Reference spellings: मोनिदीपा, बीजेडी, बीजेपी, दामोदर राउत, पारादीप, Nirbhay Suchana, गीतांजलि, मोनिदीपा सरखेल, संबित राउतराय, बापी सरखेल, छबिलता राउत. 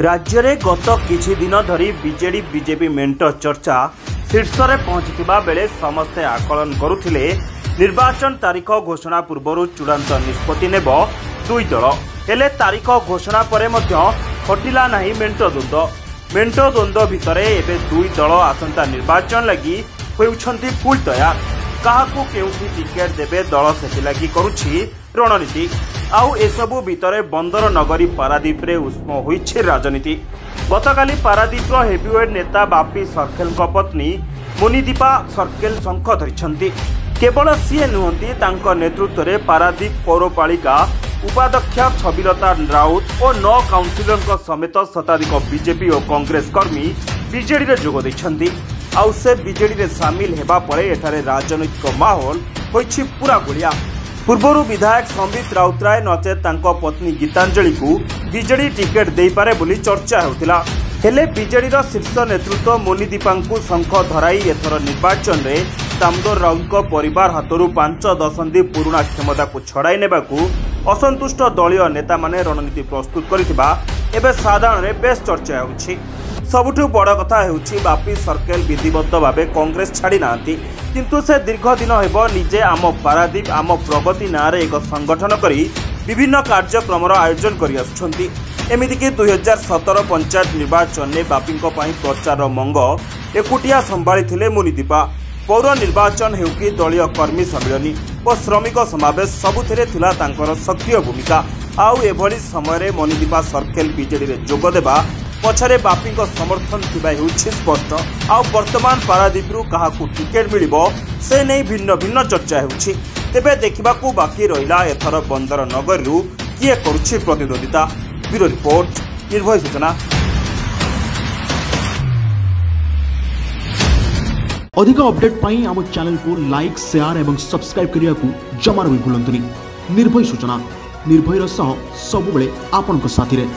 राज्य में गत किछि दिन धरी बीजेडी बीजेपी मेंट चर्चा शीर्ष में पहुंचता बेले समस्ते आकलन करुथिले निर्वाचन तारीख घोषणा पूर्व चूड़ांत निष्पत्ति नेब दुई दल। हेले तारीख घोषणा पर हटिला नहीं मेंट द्वंद्व। मेंट द्वंद्व भितर एवं दुई दल आसंता निर्वाचन लगी होती फुल तैयार, क्या कोई टिकेट देवे दल से करुछि रणनीति। आउ एसबू भितर बंदर नगरी पारादीप रे उष्म होइछि राजनीति। गतकाली पारादीप हेवीवेट नेता बापी सरखेल पत्नी मोनिदीपा सरखेल शंख धरिछंती। केवल सीए नुहंती, तांको नेतृत्व रे पारादीप पौरपालिका उपाध्यक्ष छबिलता राउत और 9 काउंसिलर समेत शताधिक बीजेपी और कांग्रेस कर्मी बीजेडी रे जोग दैछंती। आउ से बीजेडी रे शामिल हेबा परे एठारे राजनीतिक माहौल होइछि पूरा गुलिया। पूर्वरु विधायक संबित राउतराय नचेत पत्नी गीतांजलि को बीजेडी टिकेट दे पारे बोली चर्चा होतिला। हेले बीजेडी शीर्ष नेतृत्व मोनिदीपा शंख धराई एथर निर्वाचन में दामोदर राउत परिवार हाथरू 5 दशंधि पुराणा क्षमता को छड़ाई नेबाकू असंतुष्ट दलीय नेता माने रणनीति प्रस्तुत करिथिबा एबे साधारण रे बेस चर्चा होछि। सबुठु बड़ कथा हेउछि बापी सरखेल विधिबद्ध भावे कांग्रेस छाड़ी नांती, किंतु से दीर्घ दिन हेबो निजे आम पारादीप आम प्रगति नारे एक संगठन करी विभिन्न कार्यक्रम आयोजन करि आछुछंती। एमितिकि 2017 पंचायत निर्वाचन में बापी प्रचार मंग एकुटिया संभाळीथिले मोनिदीपा। पौर निर्वाचन हेउ कि दलीय कर्मी सम्मेलन और श्रमिक समावेश सबुथिरे थिला तांकर सक्रिय भूमिका। आउ एभली समय मोनिदीपा सरखेल बीजेडी रे जोग देबा पछारे बापी समर्थन थिबा हेउछि स्पष्ट। आउ वर्तमान पारादीपरू कहा को टिकेट मिलिबो से नै भिन्न भिन्न चर्चा हेउछि। तेबे देखिबाकू बाकी रहिला एथर बंदर नगररू किए करूछि प्रतिद्वंदिता। ब्यूरो रिपोर्ट, निर्भय सूचना। अधिक अपडेट पई हम चैनल को लाइक, शेयर एवं सब्सक्राइब करिया को जमार भी भूलंतनी। निर्भय सूचना, निर्भयर सह सब बेले आपन को साथी रे।